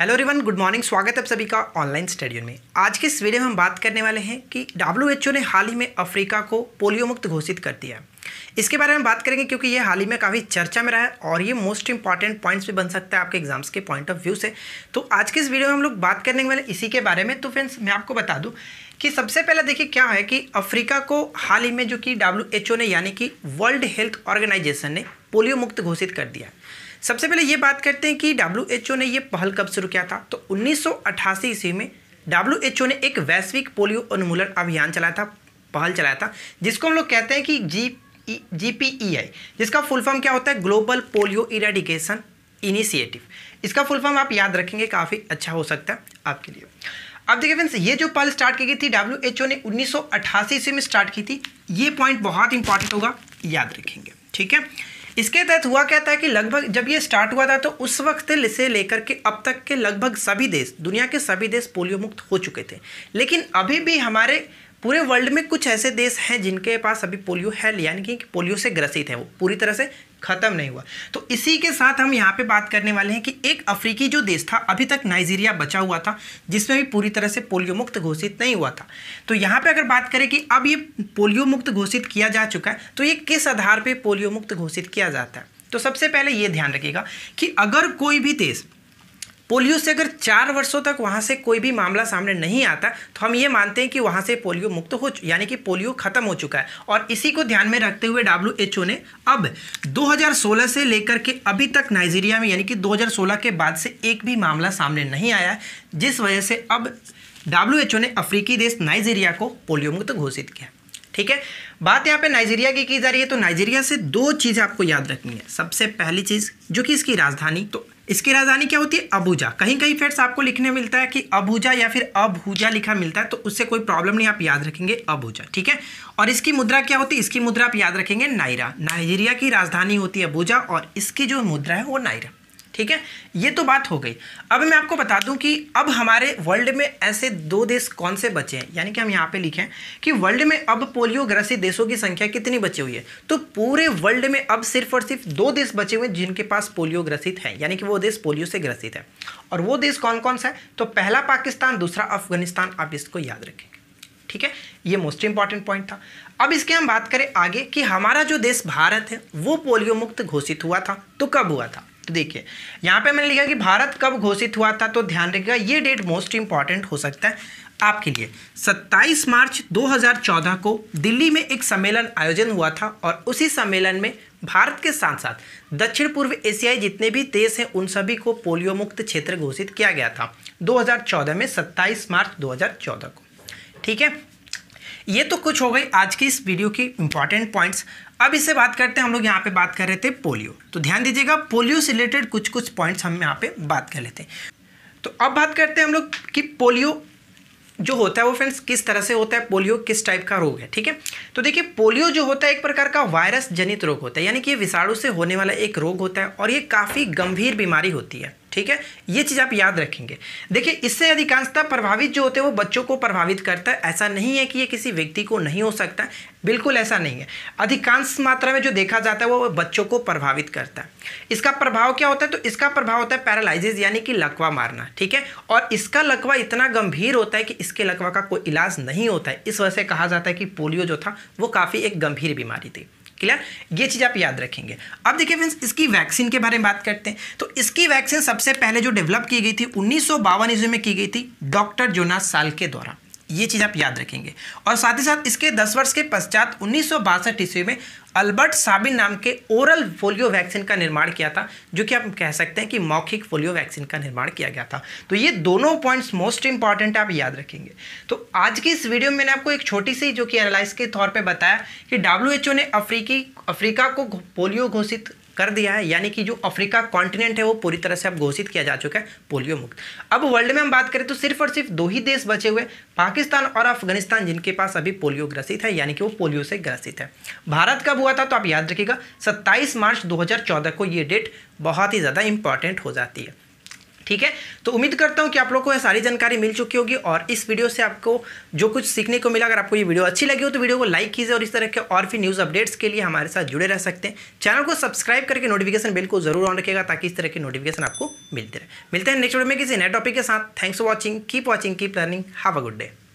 Hello everyone, good morning. स्वागत है आप सभी का ऑनलाइन स्टडियो में। आज के इस वीडियो में हम बात करने वाले हैं कि WHO ने हाल ही में अफ्रीका को पोलियो मुक्त घोषित कर दिया है। इसके बारे में बात करेंगे क्योंकि ये हाल ही में काफ़ी चर्चा में रहा है और ये मोस्ट इंपॉर्टेंट पॉइंट्स भी बन सकता है आपके एग्जाम्स के पॉइंट ऑफ व्यू से। तो आज के इस वीडियो में हम लोग बात करने वाले इसी के बारे में। तो फ्रेंड्स, मैं आपको बता दूँ कि सबसे पहले देखिए क्या है कि अफ्रीका को हाल ही में जो कि WHO ने यानी कि वर्ल्ड हेल्थ ऑर्गेनाइजेशन ने पोलियो मुक्त घोषित कर दिया। सबसे पहले ये बात करते हैं कि WHO ने ये पहल कब शुरू किया था। तो 1988 ईस्वी में WHO ने एक वैश्विक पोलियो उन्मूलन अभियान पहल चलाया था जिसको हम लोग कहते हैं कि GPEI, जिसका फुल फॉर्म क्या होता है, ग्लोबल पोलियो इरेडिकेशन इनिशिएटिव। इसका फुल फॉर्म आप याद रखेंगे, काफ़ी अच्छा हो सकता है आपके लिए। अब देखिए फ्रेंड्स, ये जो पहल स्टार्ट की गई थी WHO ने 1988 ईस्वी में स्टार्ट की थी। ये पॉइंट बहुत इंपॉर्टेंट होगा, याद रखेंगे, ठीक है। इसके तहत हुआ क्या था कि लगभग जब ये स्टार्ट हुआ था तो उस वक्त से लेकर के अब तक के लगभग सभी देश, दुनिया के सभी देश पोलियो मुक्त हो चुके थे। लेकिन अभी भी हमारे पूरे वर्ल्ड में कुछ ऐसे देश हैं जिनके पास अभी पोलियो है, यानी कि पोलियो से ग्रसित है, वो पूरी तरह से खत्म नहीं हुआ। तो इसी के साथ हम यहाँ पे बात करने वाले हैं कि एक अफ्रीकी जो देश था, अभी तक नाइजीरिया बचा हुआ था, जिसमें भी पूरी तरह से पोलियो मुक्त घोषित नहीं हुआ था। तो यहाँ पे अगर बात करें कि अब ये पोलियो मुक्त घोषित किया जा चुका है, तो ये किस आधार पर पोलियो मुक्त घोषित किया जाता है। तो सबसे पहले ये ध्यान रखिएगा कि अगर कोई भी देश पोलियो से अगर 4 वर्षों तक वहाँ से कोई भी मामला सामने नहीं आता तो हम ये मानते हैं कि वहाँ से पोलियो मुक्त हो, यानी कि पोलियो खत्म हो चुका है। और इसी को ध्यान में रखते हुए WHO ने अब 2016 से लेकर के अभी तक नाइजीरिया में, यानी कि 2016 के बाद से एक भी मामला सामने नहीं आया है, जिस वजह से अब WHO ने अफ्रीकी देश नाइजीरिया को पोलियो मुक्त घोषित किया, ठीक है। बात यहाँ पे नाइजीरिया की जा रही है तो नाइजीरिया से 2 चीज़ें आपको याद रखनी है। सबसे पहली चीज़ जो कि इसकी राजधानी क्या होती है, अबूजा। कहीं कहीं फ्रेंड्स आपको लिखने मिलता है कि अबूजा या फिर अबूजा लिखा मिलता है, तो उससे कोई प्रॉब्लम नहीं, आप याद रखेंगे अबूजा, ठीक है। और इसकी मुद्रा क्या होती है, इसकी मुद्रा आप याद रखेंगे नायरा। नाइजीरिया की राजधानी होती है अबूजा और इसकी जो मुद्रा है वो नायरा, ठीक है। ये तो बात हो गई। अब मैं आपको बता दूं कि अब हमारे वर्ल्ड में ऐसे 2 देश कौन से बचे हैं, यानी कि हम यहाँ पे लिखें कि वर्ल्ड में अब पोलियो ग्रसित देशों की संख्या कितनी बची हुई है। तो पूरे वर्ल्ड में अब सिर्फ और सिर्फ 2 देश बचे हुए हैं जिनके पास पोलियो ग्रसित है, यानी कि वो देश पोलियो से ग्रसित है। और वो देश कौन कौन सा है, तो पहला पाकिस्तान, दूसरा अफगानिस्तान। आप इसको याद रखेंगे, ठीक है। ये मोस्ट इंपॉर्टेंट पॉइंट था। अब इसके हम बात करें आगे कि हमारा जो देश भारत है वो पोलियो मुक्त घोषित हुआ था, तो कब हुआ था। तो देखिए यहाँ पे मैंने लिखा कि भारत कब घोषित हुआ था, तो ध्यान रखिएगा ये डेट मोस्ट इंपॉर्टेंट हो सकता है आपके लिए। 27 मार्च 2014 को दिल्ली में एक सम्मेलन आयोजन हुआ था और उसी सम्मेलन में भारत के साथ साथ दक्षिण पूर्व एशियाई जितने भी देश हैं उन सभी को पोलियो मुक्त क्षेत्र घोषित किया गया था 2014 में, 27 मार्च 2014 को, ठीक है। ये तो कुछ हो गई आज की इस वीडियो की इंपॉर्टेंट पॉइंट्स। अब इससे बात करते हैं, हम लोग यहाँ पे बात कर रहे थे पोलियो, तो ध्यान दीजिएगा पोलियो से रिलेटेड कुछ पॉइंट्स हम यहाँ पे बात कर लेते हैं। तो अब बात करते हैं हम लोग कि पोलियो जो होता है वो फ्रेंड्स किस तरह से होता है, पोलियो किस टाइप का रोग है, ठीक है। तो देखिए पोलियो जो होता है एक प्रकार का वायरस जनित रोग होता है, यानी कि ये विषाणु से होने वाला एक रोग होता है और ये काफ़ी गंभीर बीमारी होती है, ठीक है। ये चीज़ आप याद रखेंगे। देखिए इससे अधिकांशतः प्रभावित जो होते हैं वो बच्चों को प्रभावित करता है। ऐसा नहीं है कि ये किसी व्यक्ति को नहीं हो सकता, बिल्कुल ऐसा नहीं है। अधिकांश मात्रा में जो देखा जाता है वो बच्चों को प्रभावित करता है। इसका प्रभाव क्या होता है, तो इसका प्रभाव होता है पैरालिसिस, यानी कि लकवा मारना, ठीक है। और इसका लकवा इतना गंभीर होता है कि इसके लकवा का कोई इलाज नहीं होता है। इस वजह से कहा जाता है कि पोलियो जो था वो काफ़ी एक गंभीर बीमारी थी, क्लियर। ये चीज़ आप याद रखेंगे। अब देखिए फ्रेंड्स, इसकी वैक्सीन के बारे में बात करते हैं। तो इसकी वैक्सीन सबसे पहले जो डेवलप की गई थी 1952 ईस्वी में की गई थी डॉक्टर जोनास साल्क के द्वारा। ये चीज़ आप याद रखेंगे। और साथ ही साथ इसके 10 वर्ष के पश्चात 1962 ईस्वी में अल्बर्ट साबिन नाम के ओरल पोलियो वैक्सीन का निर्माण किया था, जो कि आप कह सकते हैं कि मौखिक पोलियो वैक्सीन का निर्माण किया गया था। तो ये दोनों पॉइंट्स मोस्ट इंपॉर्टेंट आप याद रखेंगे। तो आज की इस वीडियो में मैंने आपको एक छोटी सी जो कि एनालिसिस के तौर पे बताया कि WHO ने अफ्रीका को पोलियो घोषित कर दिया है, यानी कि जो अफ्रीका कॉन्टिनेंट है वो पूरी तरह से अब घोषित किया जा चुका है पोलियो मुक्त। अब वर्ल्ड में हम बात करें तो सिर्फ और सिर्फ 2 ही देश बचे हुए, पाकिस्तान और अफगानिस्तान, जिनके पास अभी पोलियो ग्रसित है, यानी कि वो पोलियो से ग्रसित है। भारत कब हुआ था, तो आप याद रखिएगा 27 मार्च 2014 को। ये डेट बहुत ही ज़्यादा इंपॉर्टेंट हो जाती है, ठीक है। तो उम्मीद करता हूँ कि आप लोग को यह सारी जानकारी मिल चुकी होगी और इस वीडियो से आपको जो कुछ सीखने को मिला, अगर आपको ये वीडियो अच्छी लगी हो तो वीडियो को लाइक कीजिए और इस तरह के और भी न्यूज़ अपडेट्स के लिए हमारे साथ जुड़े रह सकते हैं। चैनल को सब्सक्राइब करके नोटिफिकेशन बेल को जरूर ऑन रखिएगा ताकि इस तरह की नोटिफिकेशन आपको मिलते रहे। मिलते हैं नेक्स्ट वीडियो में किसी नए टॉपिक के साथ। Thanks for watching, keep learning, have a good day.